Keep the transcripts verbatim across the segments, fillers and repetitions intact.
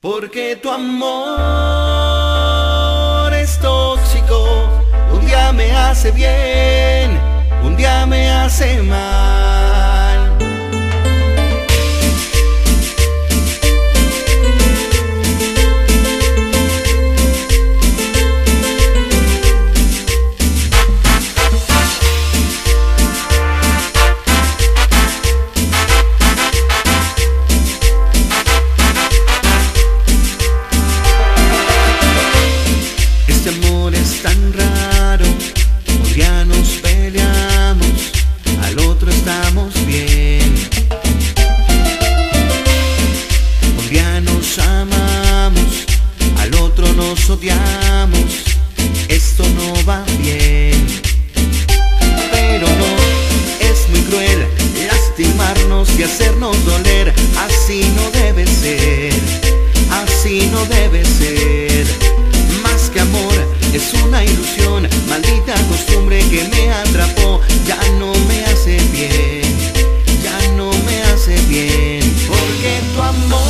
Porque tu amor es tóxico, un día me hace bien, un día me hace mal. Nos odiamos, esto no va bien. Pero no, es muy cruel lastimarnos y hacernos doler. Así no debe ser, así no debe ser. Más que amor, es una ilusión, maldita costumbre que me atrapó. Ya no me hace bien, ya no me hace bien. Porque tu amor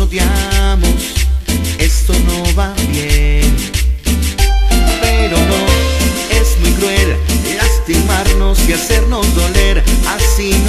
odiamos, esto no va bien. Pero no, es muy cruel lastimarnos y hacernos doler. Así no